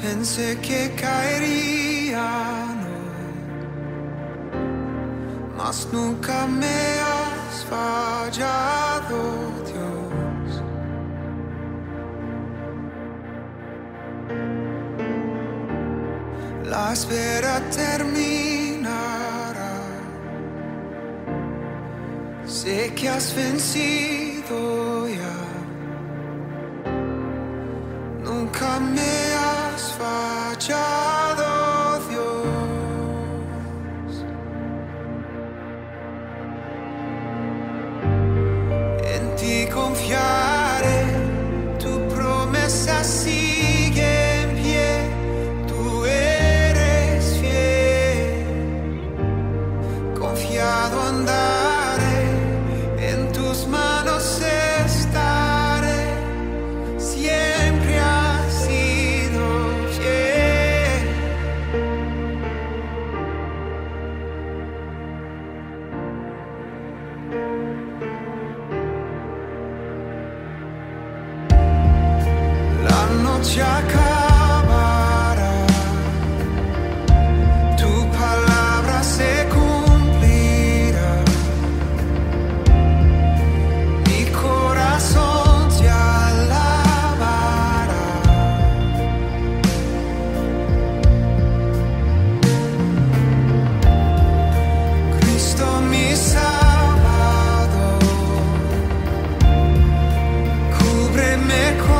Pensé que caería, no, mas nunca me has fallado, Dios. La espera terminará, sé que has vencido ya, nunca me has fallado, Dios. En ti confiaré, tu promesa sigue en pie, tú eres fiel, confiado andaré, en tus manos estaré, siempre andaré. Se acabará, tu palabra se cumplirá, mi corazón te alabará. Cristo mi Salvador, cúbreme con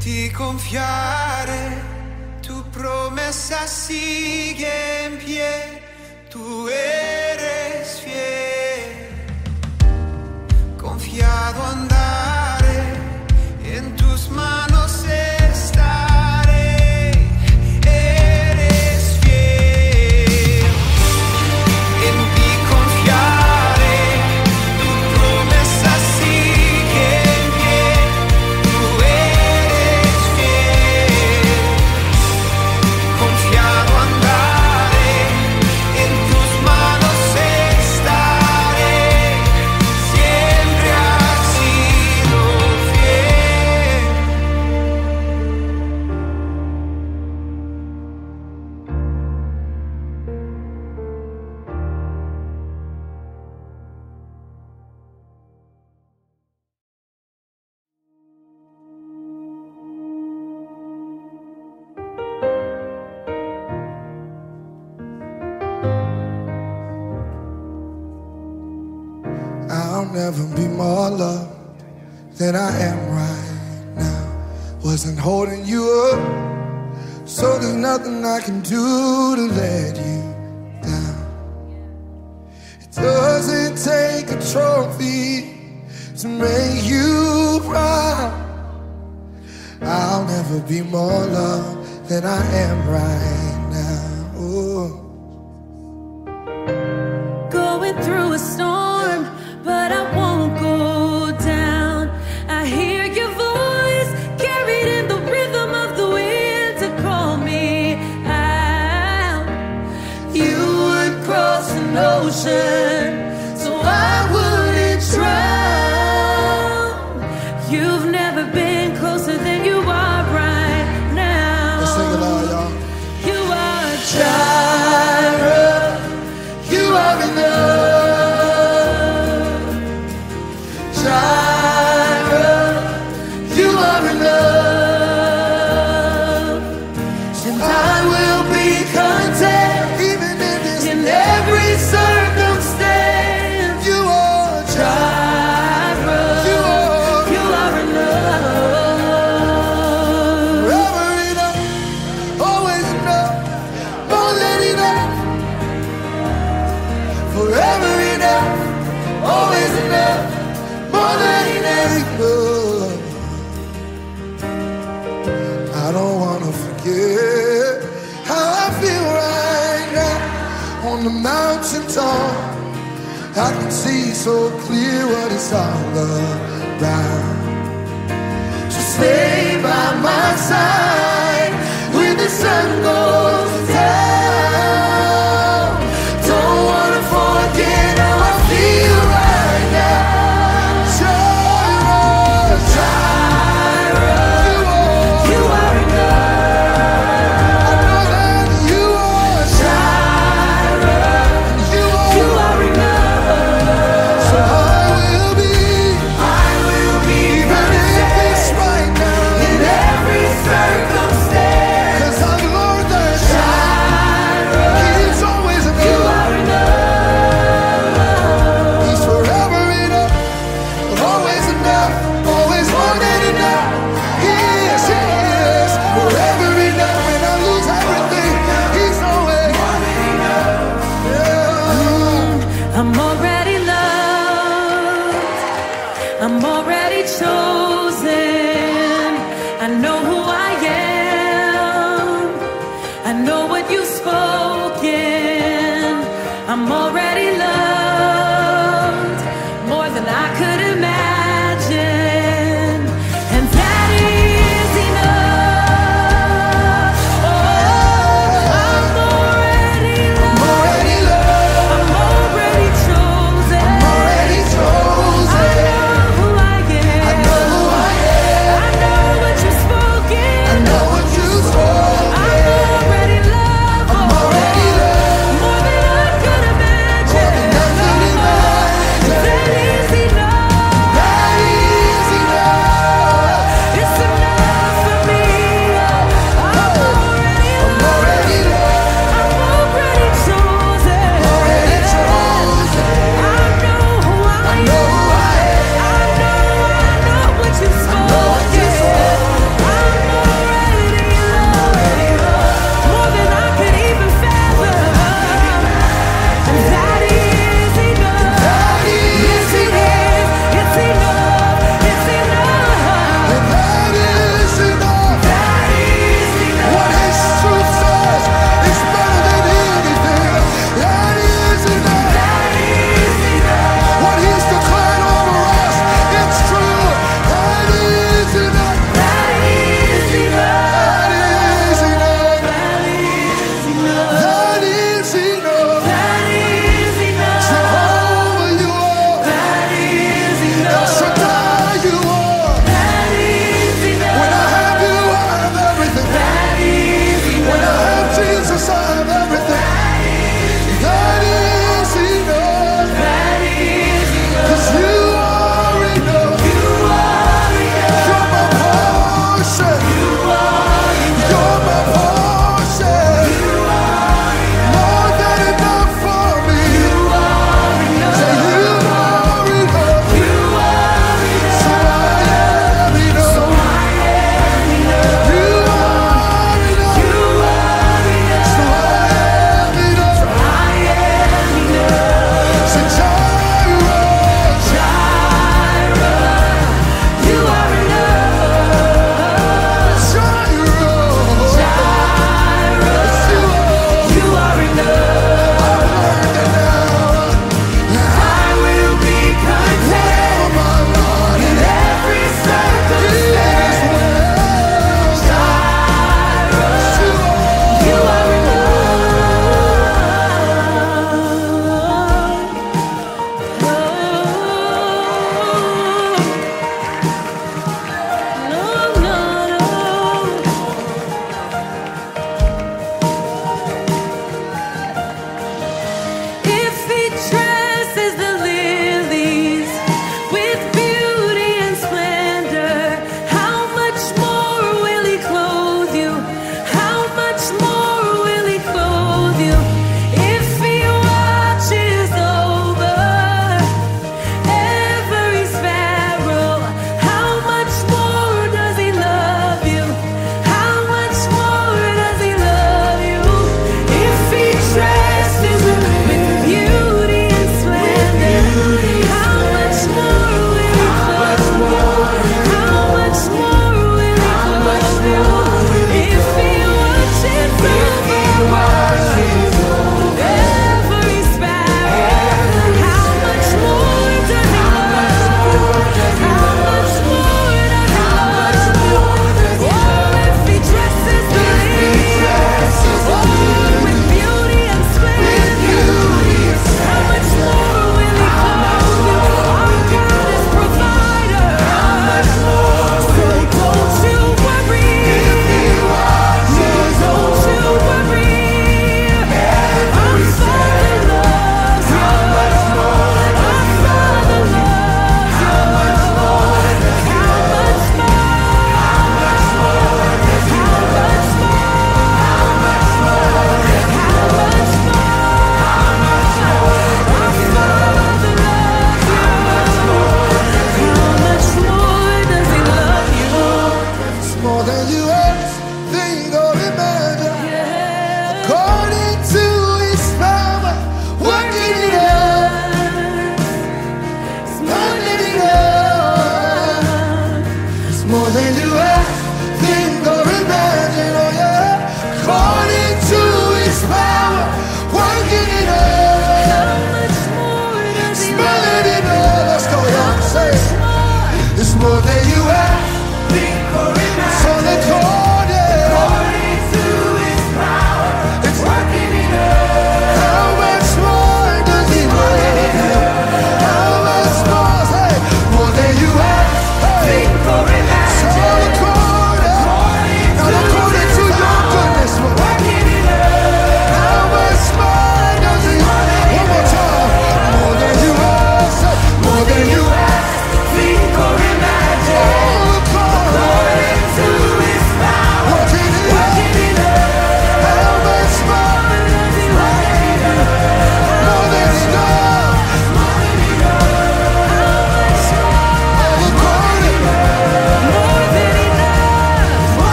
ti confiaré, tu promesa sigue en pie, tú eres fiel, confiado andar. Never be more loved than I am right now. Wasn't holding you up, so there's nothing I can do to let you down. It doesn't take a trophy to make you proud. I'll never be more loved than I am right now. Ooh. Going through a storm, but I won't go down. I hear your voice carried in the rhythm of the wind to call me out. You would cross an ocean, so I wouldn't drown. You've never been closer than you are right now. Let's sing it loud, y'all. You are Jireh, you are enough. I can see so clear what it's all about. So stay by my side when the sun goes down. Don't wanna forget how I feel right now. Jireh, Jireh, you are enough. I know that you are Jireh. No.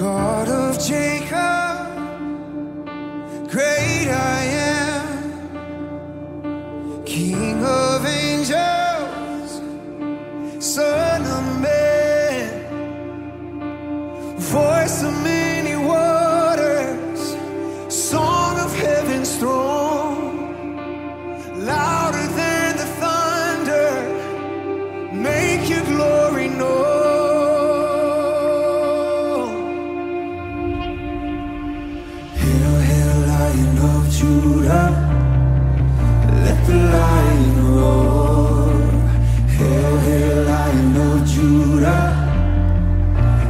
God of Jacob, great I am, King of angels, Son of man, voice of many waters, song of heaven's throne, louder than the thunder, make your glory known. Let the lion roar. Hail, hail, Lion of Judah.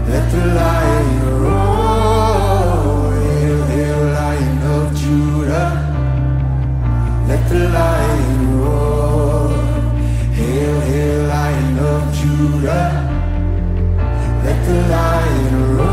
Let the lion roar. Hail, hail, Lion of Judah. Let the lion roar. Hail, hail, Lion of Judah. Let the lion roar. All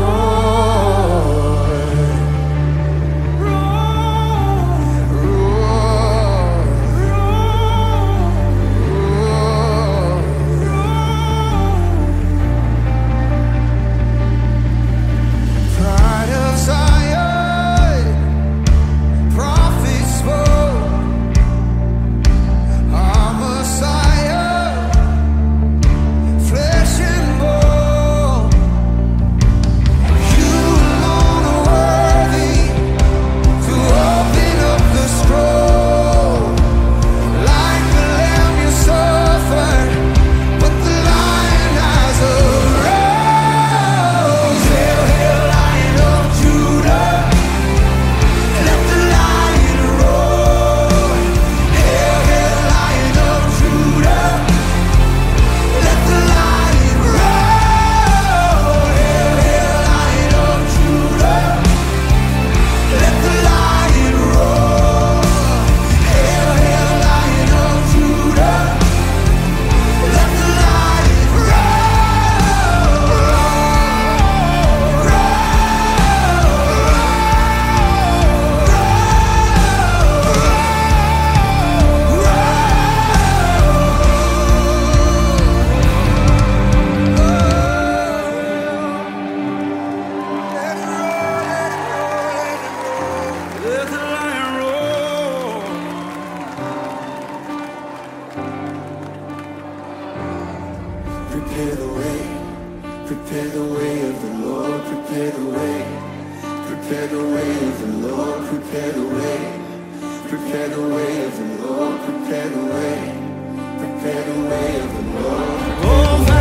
right.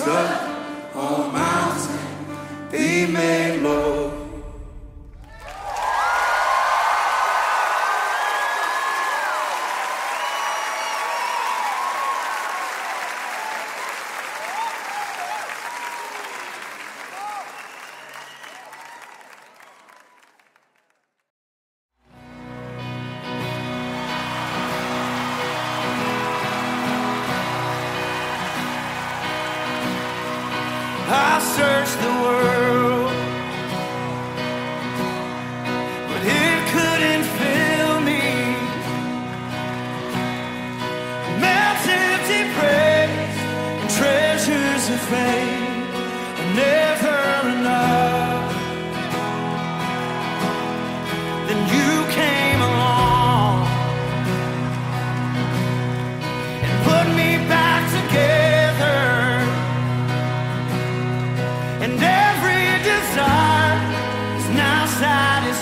raised up, all mountains be made low. I searched the world, but it couldn't fill me. Mount empty praise and treasures of fame are never enough. Then you came along and put me back together. That is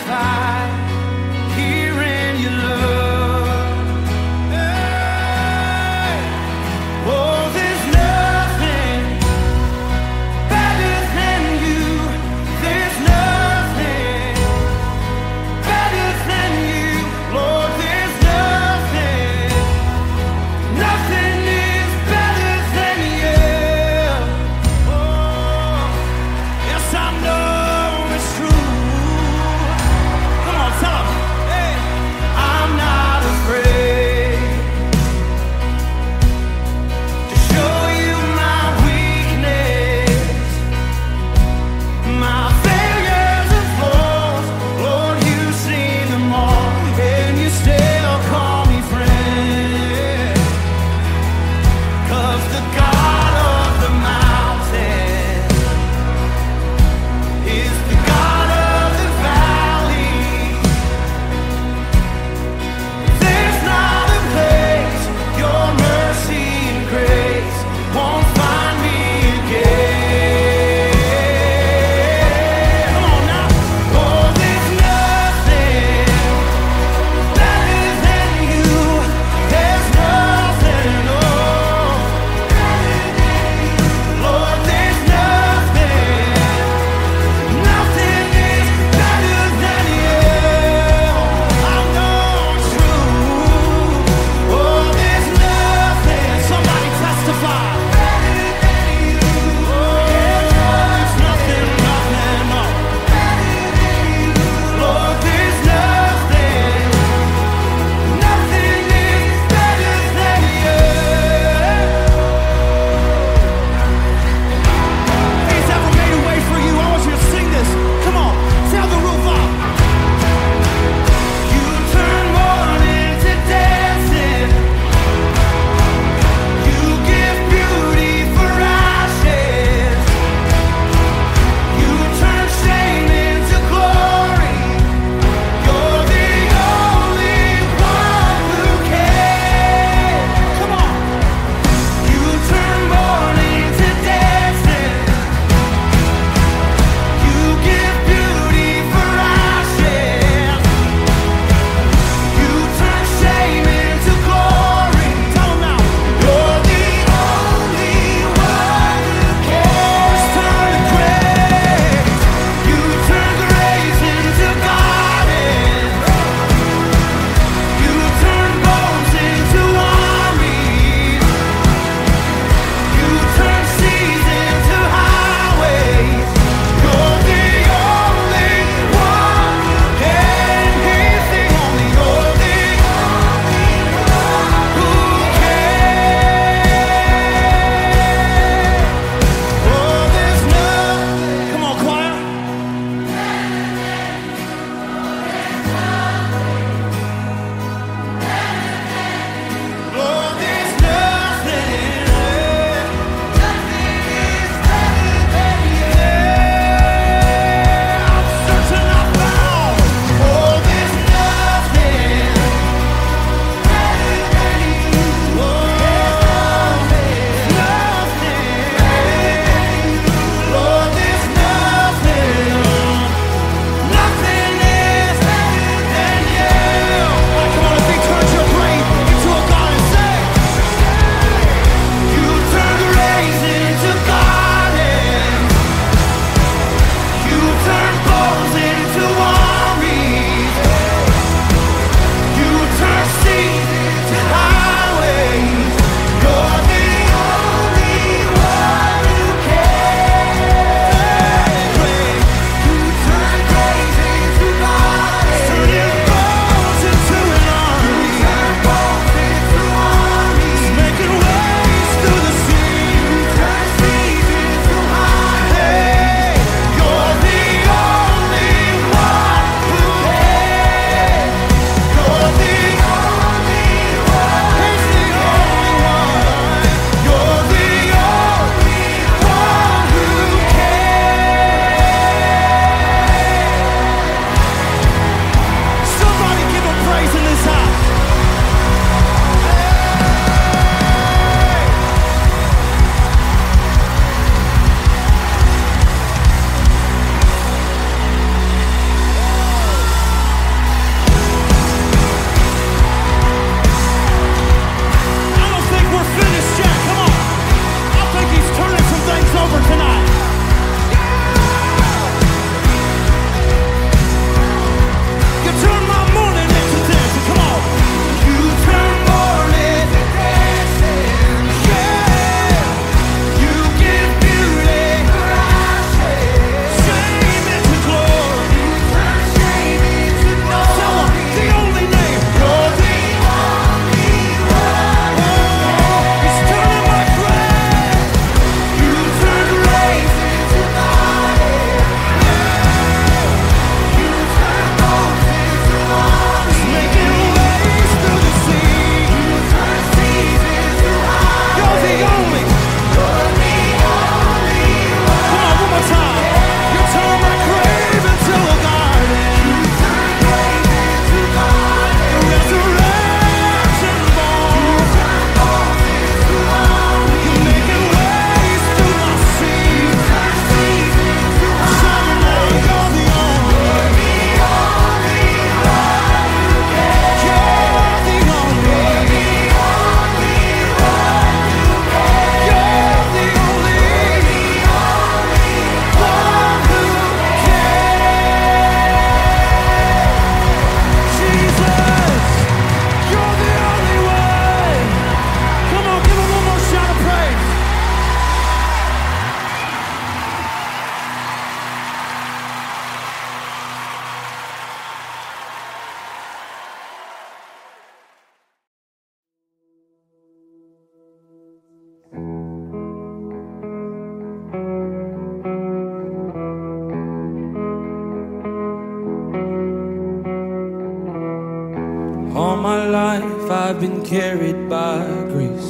life I've been carried by grace.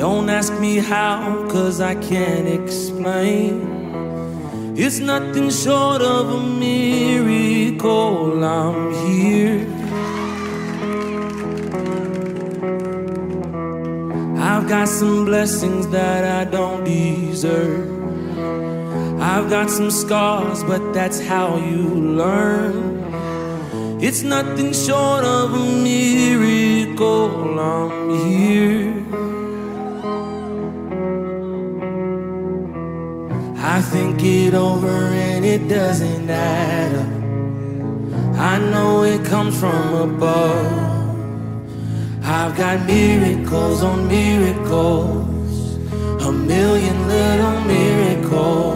Don't ask me how, cause I can't explain. It's nothing short of a miracle I'm here. I've got some blessings that I don't deserve. I've got some scars, but that's how you learn. It's nothing short of a miracle, I'm here. I think it over and it doesn't add up. I know it comes from above. I've got miracles on miracles, a million little miracles.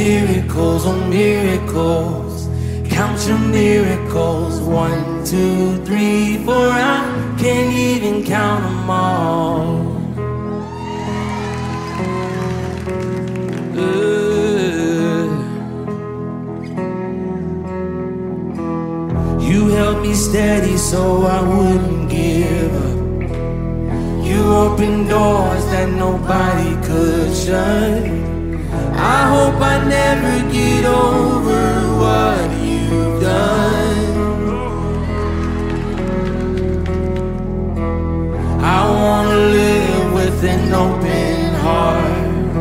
Miracles on miracles, count your miracles. 1, 2, 3, 4, I can't even count them all. You held me steady so I wouldn't give up. You opened doors that nobody could shut. I hope I never get over what you've done. I wanna live with an open heart.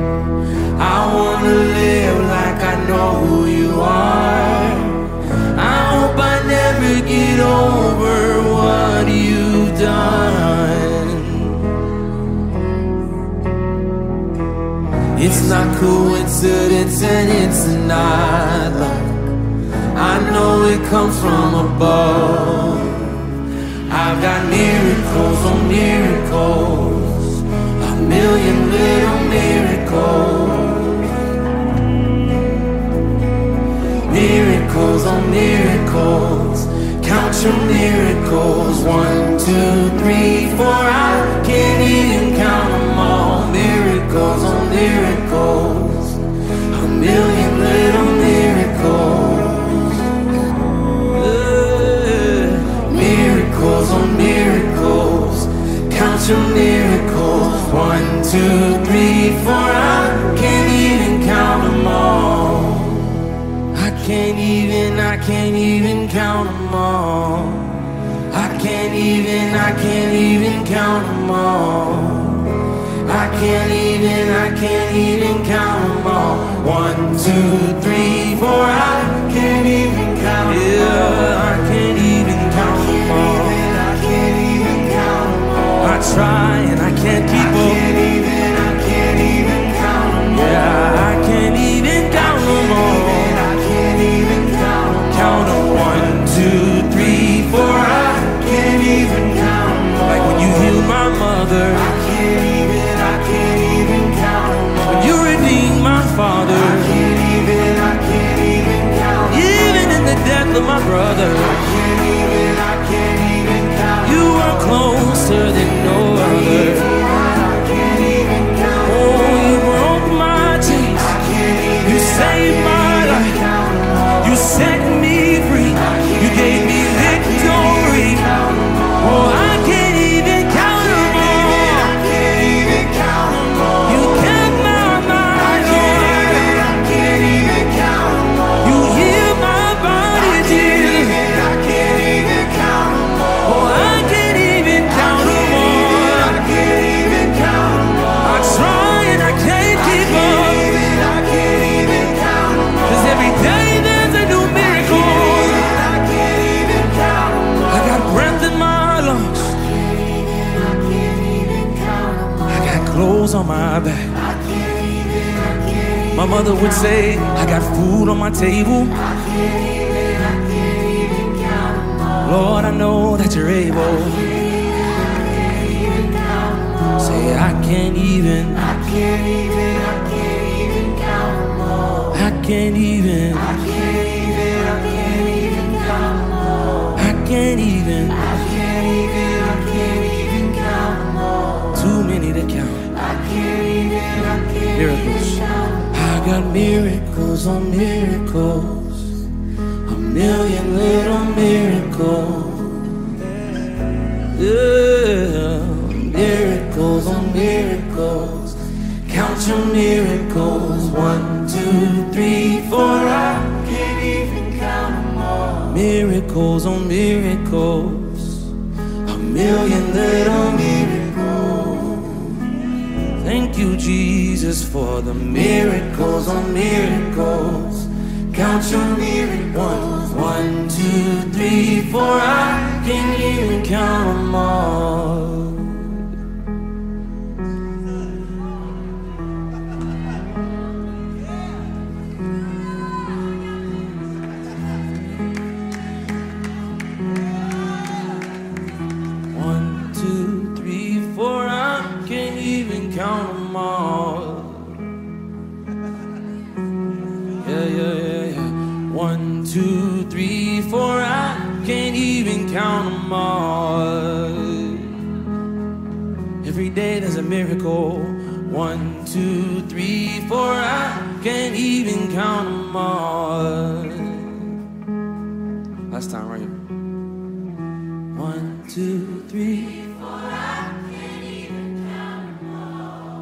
I wanna live like I know who you are. I hope I never get over what you've done. It's not coincidence and it's not luck. I know it comes from above. I've got miracles on miracles, a million little miracles. Miracles on miracles, count your miracles. 1, 2, 3, 4, I can't even count them all. Miracles on miracles, a million little miracles. Miracles on miracles, count your miracles. 1, 2, 3, 4, I can't even count them all. I can't even count them all. I can't even count them all. I can't even count them all. 1, 2, 3, 4, I can't even count them all. Yeah, I can't even count them all. I can't even count them all. I try and I can't keep up. I can't even count them all. Yeah, I can't even count them all. I can't even count them all. Count them 1, 2, 3, 4, I can't even count them all. Like when you healed my mother, I can't even count them all. When you redeemed my father, I can't even count them all. Even in the death of my brother, I can't even count them all. You are closer than no other. I can't even count them all. Oh, you broke my chains. You saved my life. You set me free. You gave me victory. Oh, I can't even count them all. You kept my mind on. I can't even count them all. You heal my body, Jesus. I can't even count them all. Oh, I can't even count them all. I can't even count them all. I try and I can't keep up. I can't even count them all. 'Cause every day there's a new miracle. I can't even count them all. I got breath in my lungs. I got clothes on my back. My mother would say, I got food on my table. Lord, I know that you're able. Say, I can't even count them all. I can't even count them all. I can't even count them all. Too many to count. I can't even miracles. Count them all. I got miracles on miracles. million little miracles. Yeah. Miracles on miracles. Count your miracles. 1, 2, 3, 4. I can't even count them all. Miracles on miracles. A million little miracles. Thank you, Jesus, for the miracles on miracles. Count your miracles. 1, 2, 3, 4. I can't even count them all. Count them all. Every day there's a miracle. 1, 2, 3, 4. I can't even count them all. Last time, right here. 1, 2, 3, 4. I can't even count them all.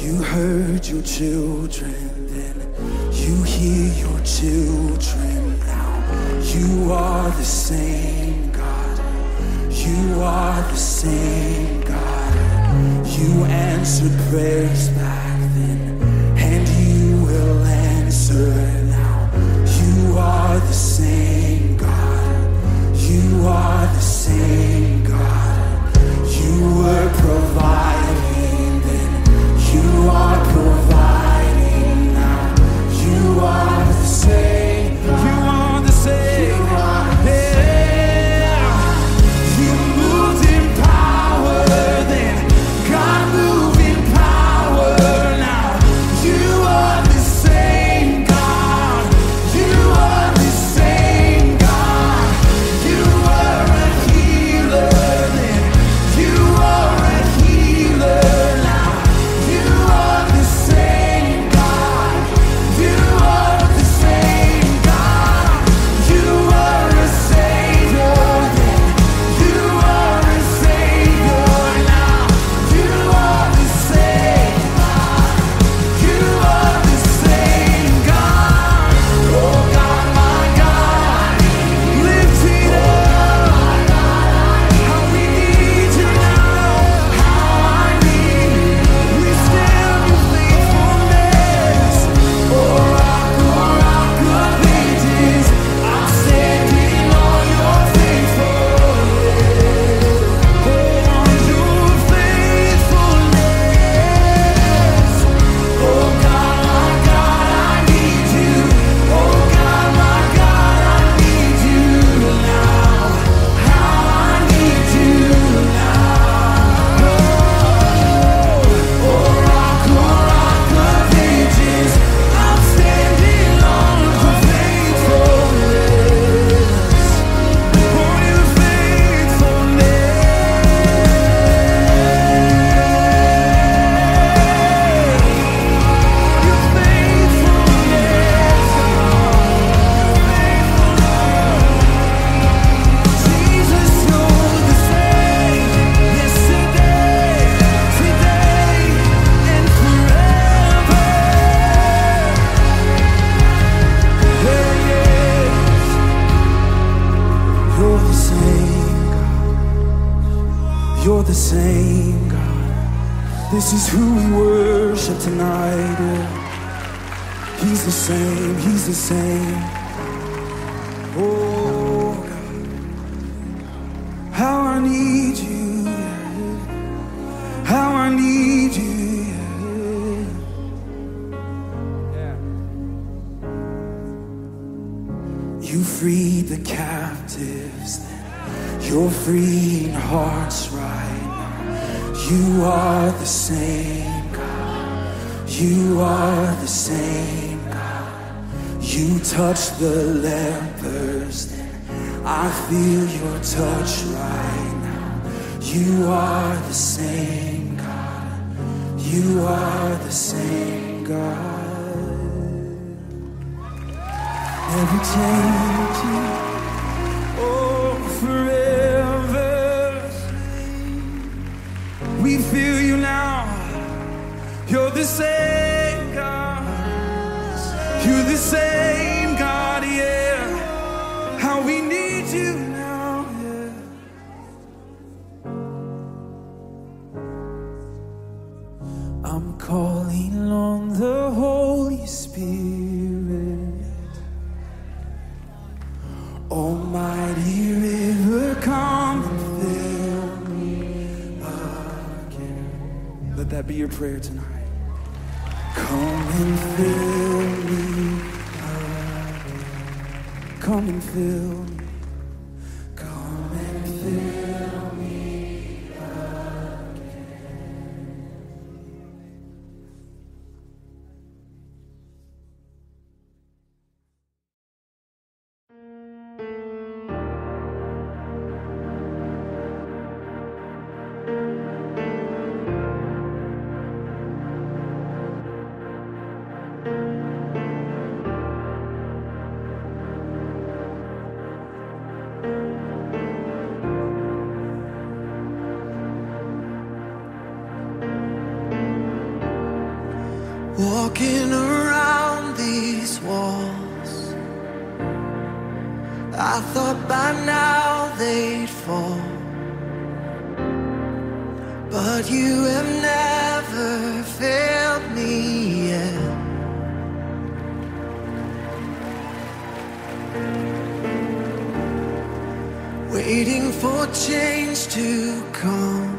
You heard your children, then you hear your children now. You are the same God. You are the same God. You answered prayers back then, and you will answer now. You are the same God. You are the same God. You were providing then. You are providing now. You are the same God. You are the same. You are the same. Walking around these walls, I thought by now they'd fall, but you have never failed me yet. Waiting for change to come,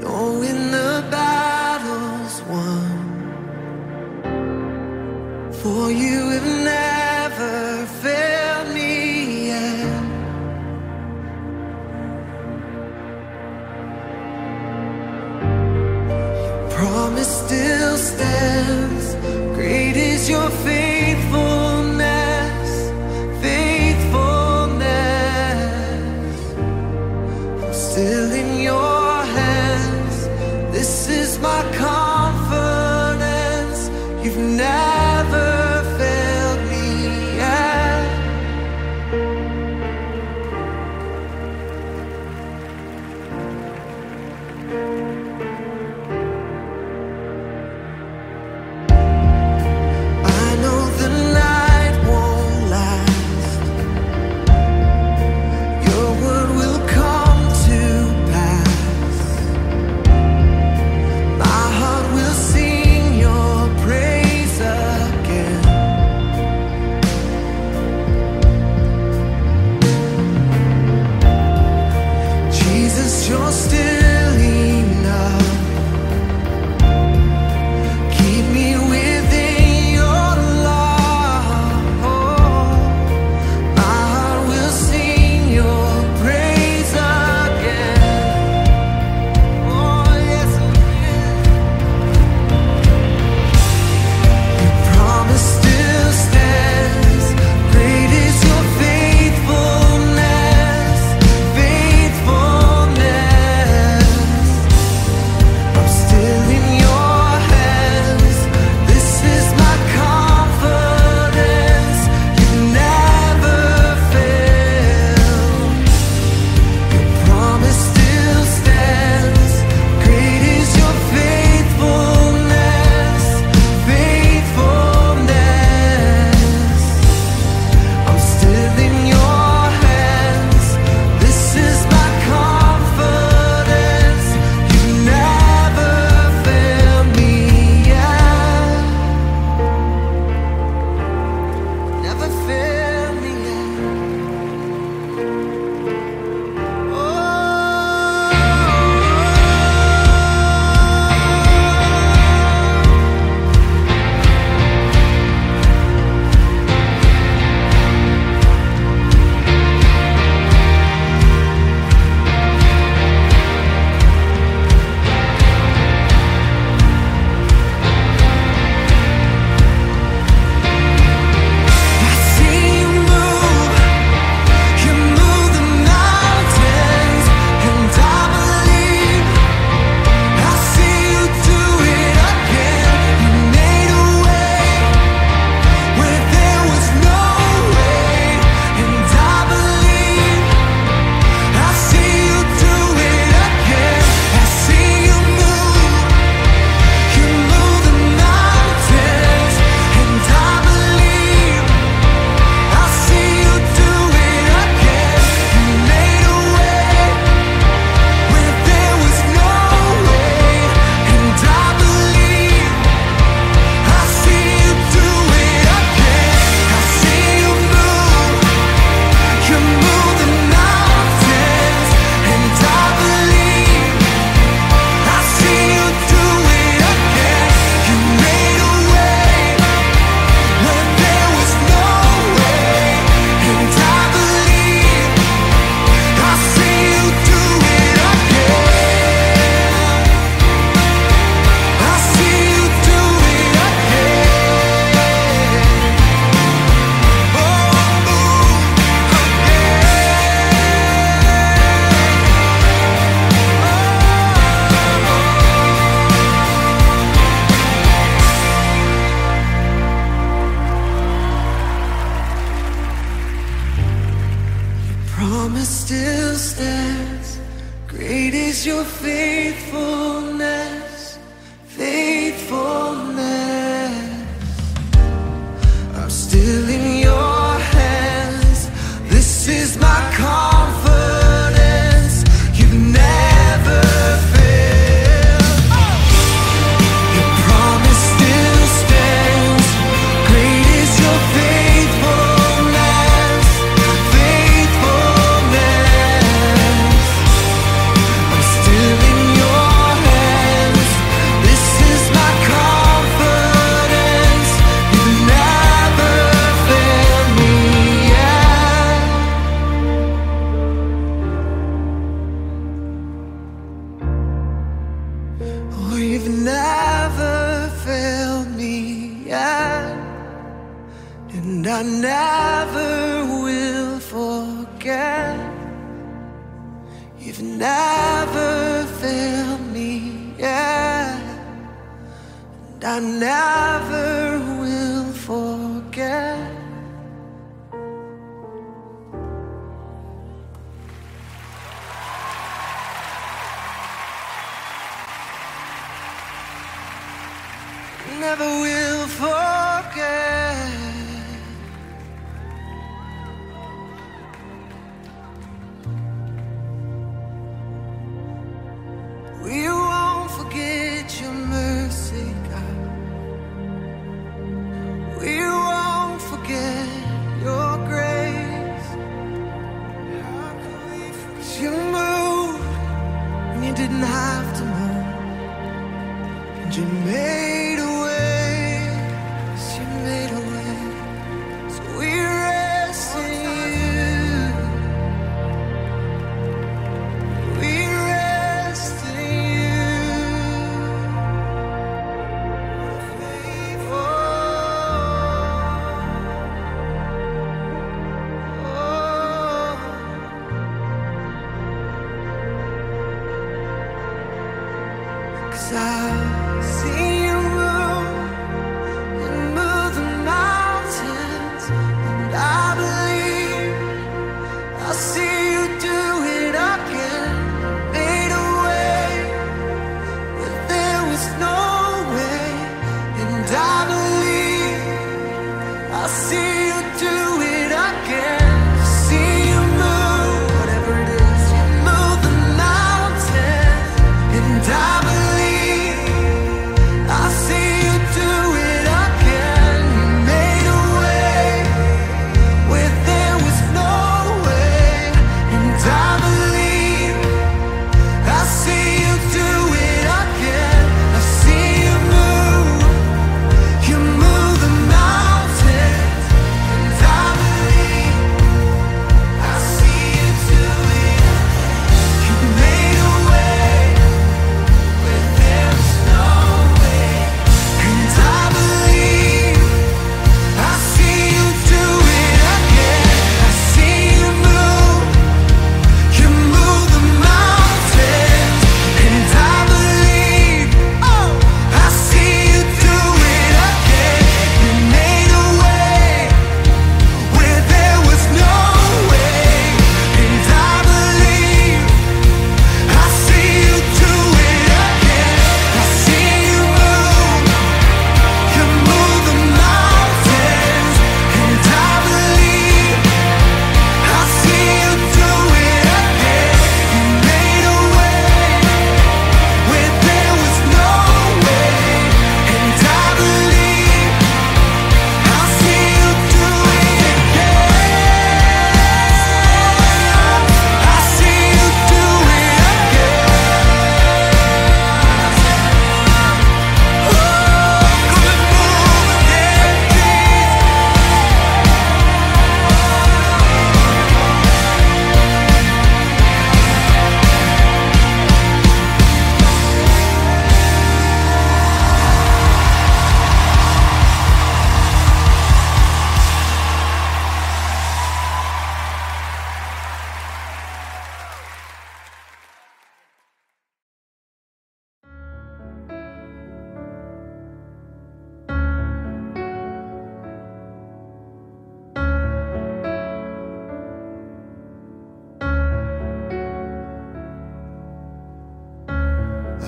knowing the battle's won, for you have never failed me yet. Your promise still stands, great is your faithfulness. Still in your hands, this is my confidence. You've never failed me yet. I know the night won't last, your word will come still stands. Great is your faithfulness, faithfulness. I'm still in your hands. You never failed me yet, and I never will forget. You've never failed me yet, and I never will forget. Never will forget. We won't forget your mercy, God. We won't forget your grace. How could we forget? You moved when you didn't have to move, and you made a way.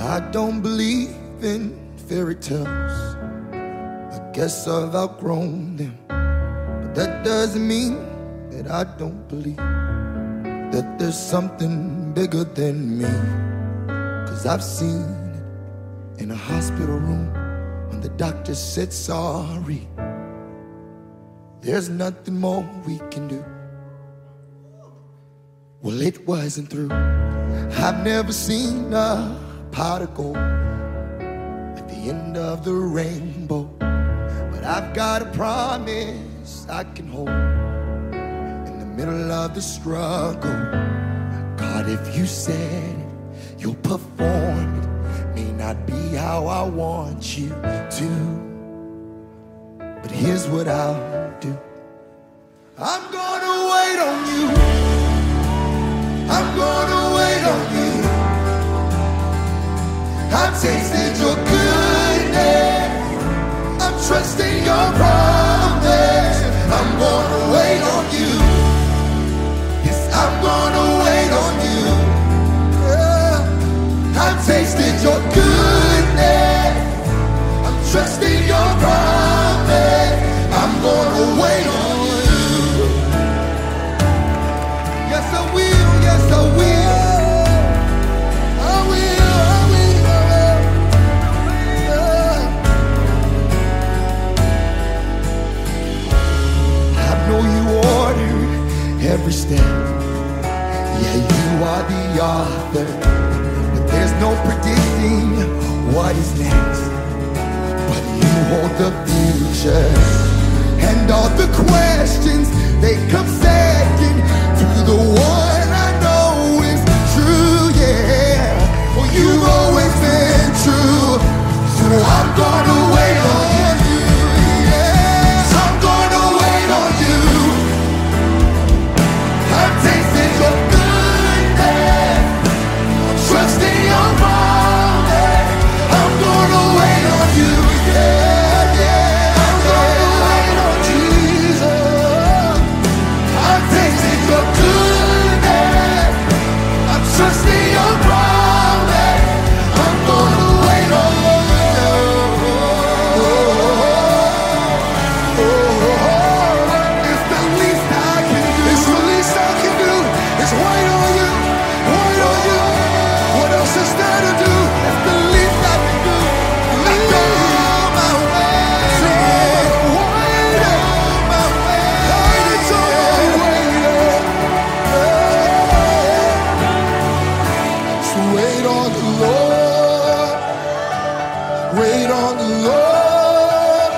I don't believe in fairy tales, I guess I've outgrown them. But that doesn't mean that I don't believe that there's something bigger than me. Cause I've seen it in a hospital room when the doctor said sorry, there's nothing more we can do. Well, it wasn't through. I've never seen a pot of gold at the end of the rainbow, but I've got a promise I can hold in the middle of the struggle. God, if you said it, you'll perform it. May not be how I want you to, but here's what I'll do. I'm gonna wait on you. I'm gonna wait on you. I've tasted your goodness. I'm trusting your promise. I'm gonna wait on you. Yes, I'm gonna wait on you. Yeah. I've tasted your goodness. I'm trusting your promise. I'm gonna wait on you. Every step, yeah, you are the author, but there's no predicting what is next. But you hold the future, and all the questions, they come second to the one I know is true, yeah. Well, you've always been true, so I'm gonna wait on you. Wait on the Lord,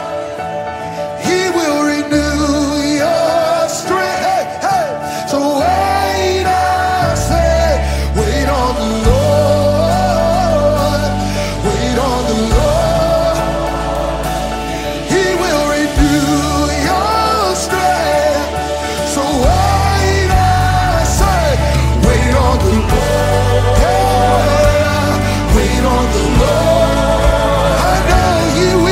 I know He will.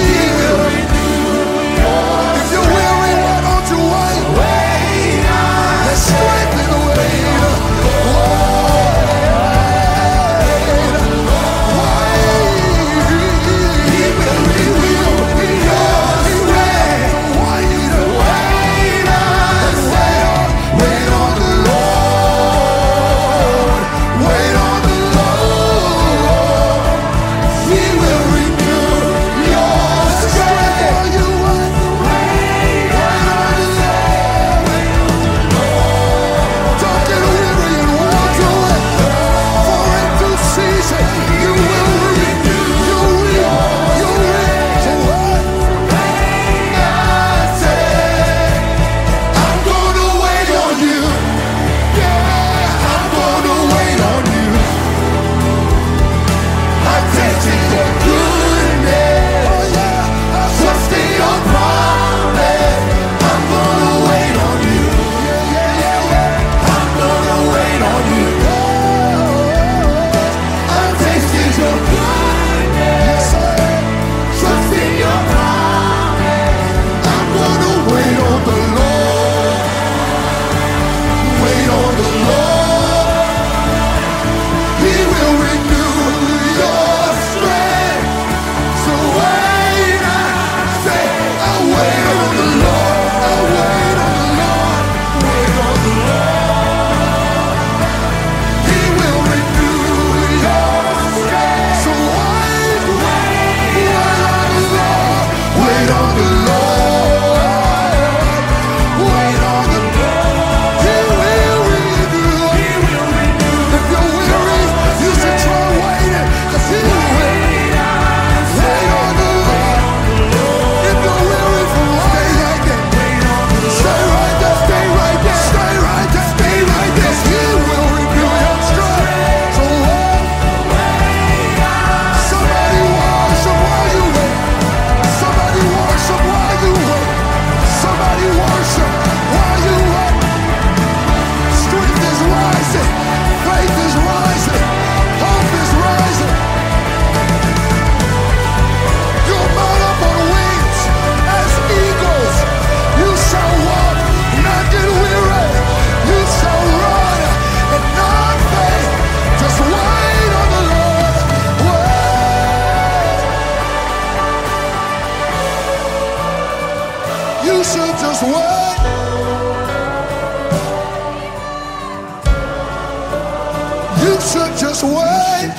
just wait.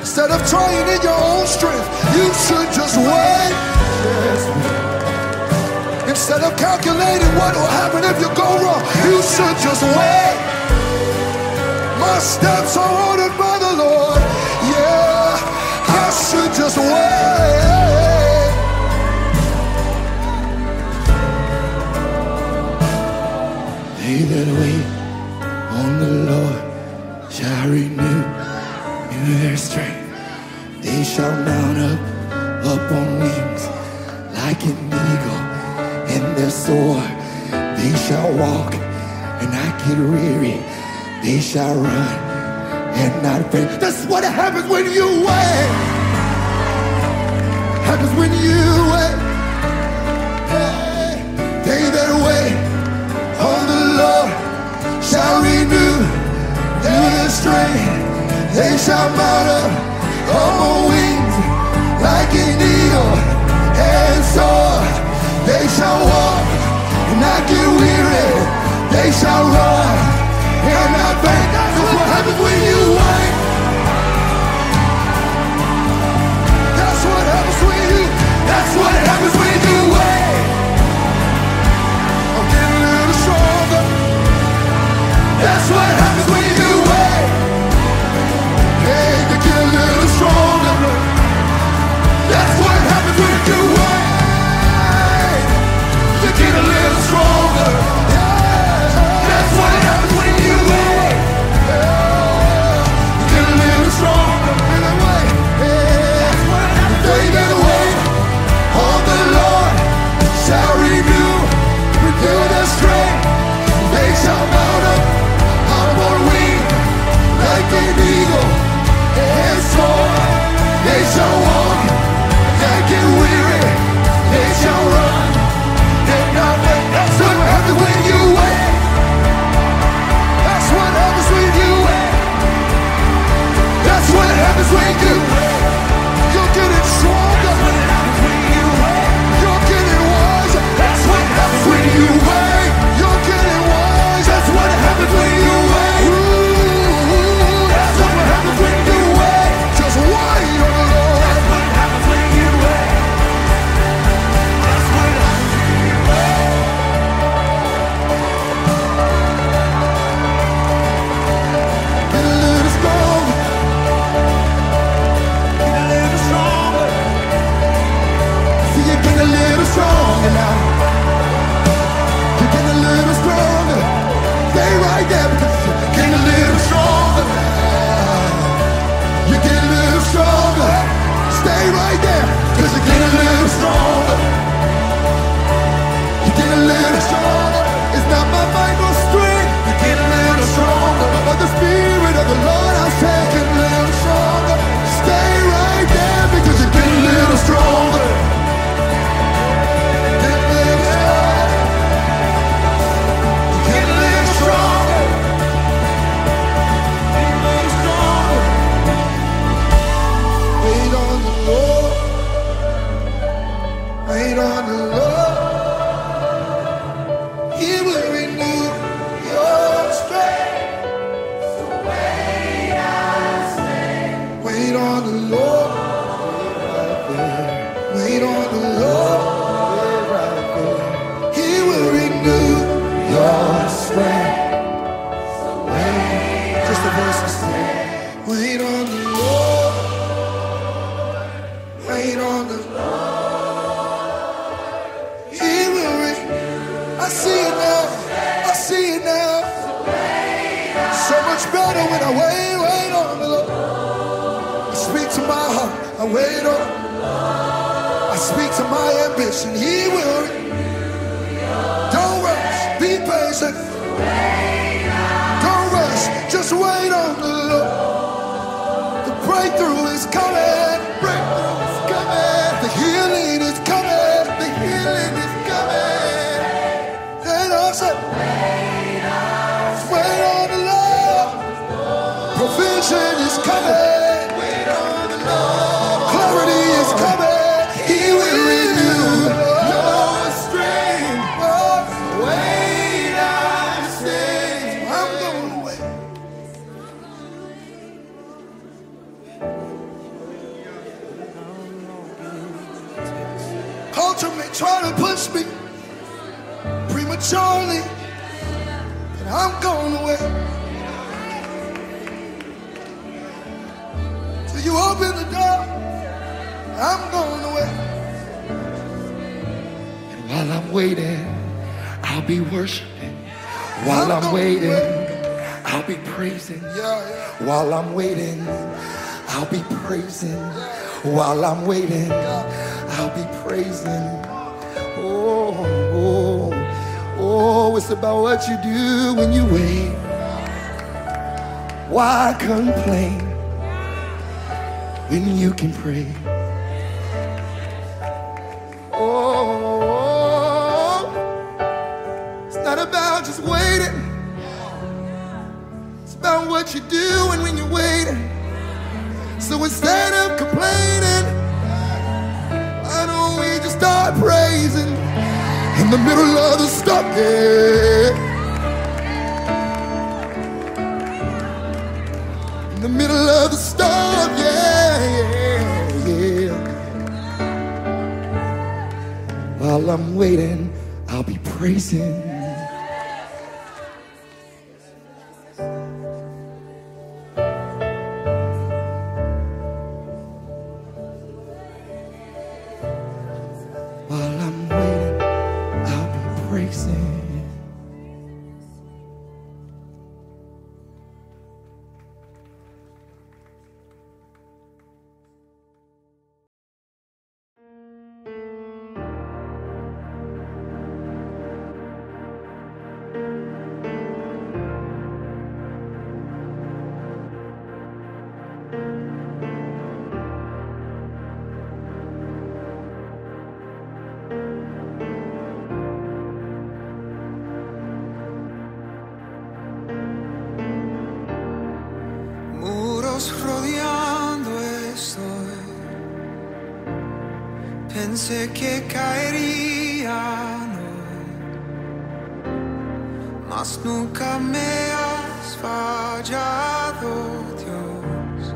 Instead of trying in your own strength, you should just wait. Instead of calculating what will happen if you go wrong, you should just wait. My steps are ordered by the Lord. Yeah, I should just wait. They that wait on the Lord shall renew their strength. They shall mount up on wings like an eagle, and they'll soar. They shall walk and not get weary. They shall run and not faint. That's what happens when you wait. Happens when you wait. Hey, they that wait on the Lord shall renew their strength. They shall mount up on wings like an eagle and soar. They shall walk and not get weary. They shall run and not faint. That's what happens when you wait. That's what happens when you. That's what happens when you wait. That's what happens when you wait. Hey, you get a little stronger. That's what happens when you wait. You get a little stronger. That's what happens when you wait. You get a little stronger. That's what happens when you wait. On the Lord shall renew their strength. They shall mount up on wings like an eagle and soar. They shall walk and get weary. They shall run and not faint. That's what happens when you wait. That's what happens when you wait. That's what happens when you wait. You're getting stronger. That's what happens when you wait. You're getting wiser. That's what happens when you wait. You're getting wise. That's what happens when you wait. trying to push me prematurely, but I'm going away. Till you open the door, I'm going away. And while I'm waiting, I'll be worshiping. While I'm waiting, I'll be praising. While I'm waiting, I'll be praising. While I'm waiting, I'll be praising. Oh, oh, oh, it's about what you do when you wait. Why complain when you can pray? Oh, it's not about just waiting. It's about what you do and when you're waiting. So instead of complaining, why don't we just start praising in the middle of the storm? Yeah. In the middle of the storm, yeah, yeah. While I'm waiting, I'll be praising. Pensé que caerían hoy, mas nunca me has fallado, Dios.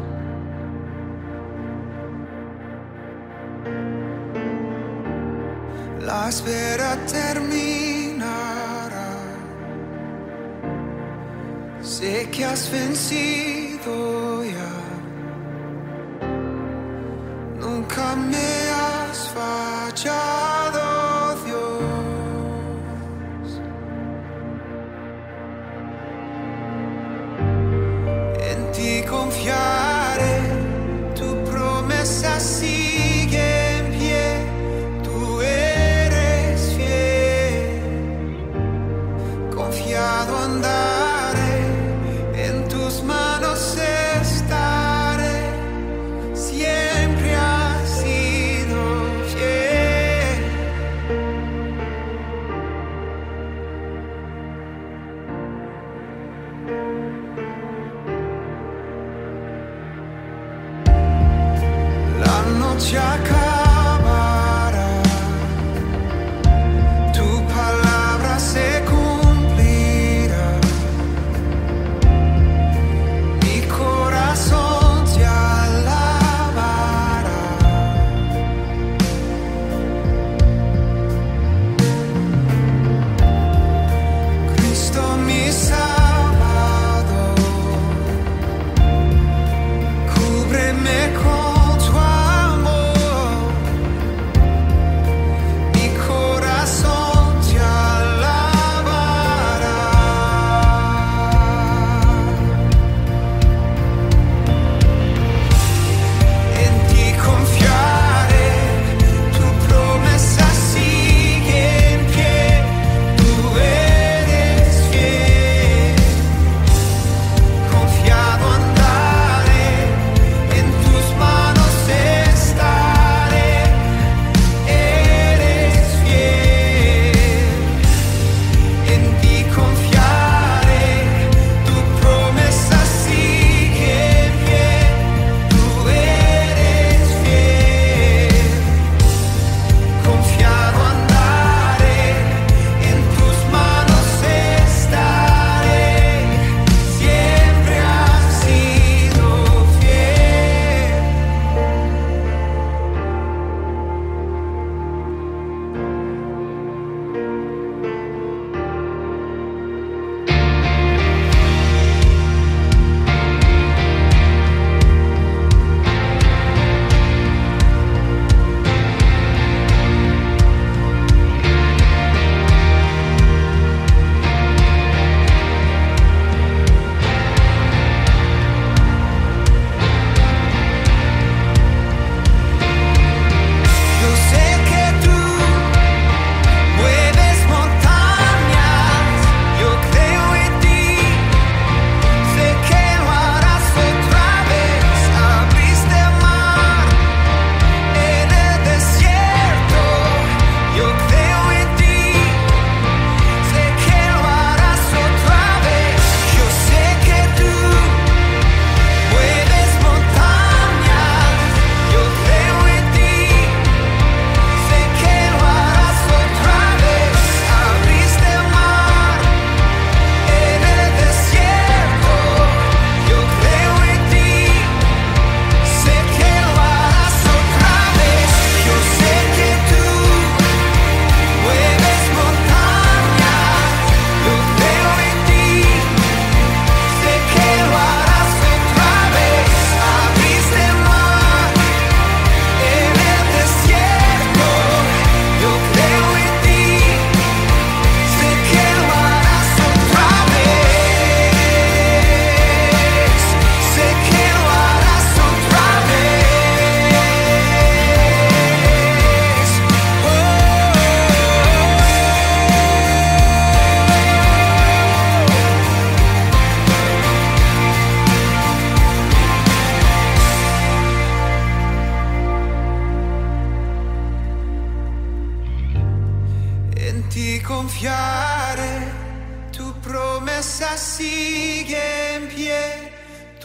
La espera terminará, sé que has vencido ya, nunca me fallado, Dios. En ti confiaré, tu promesa sigue en pie, tú eres fiel, confiado andaré, en tus manos estaré, siempre has sido. Ya acabará, tu palabra se cumplirá, mi corazón te alabará, Cristo mi Salvador, cúbreme con tu amor.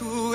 tu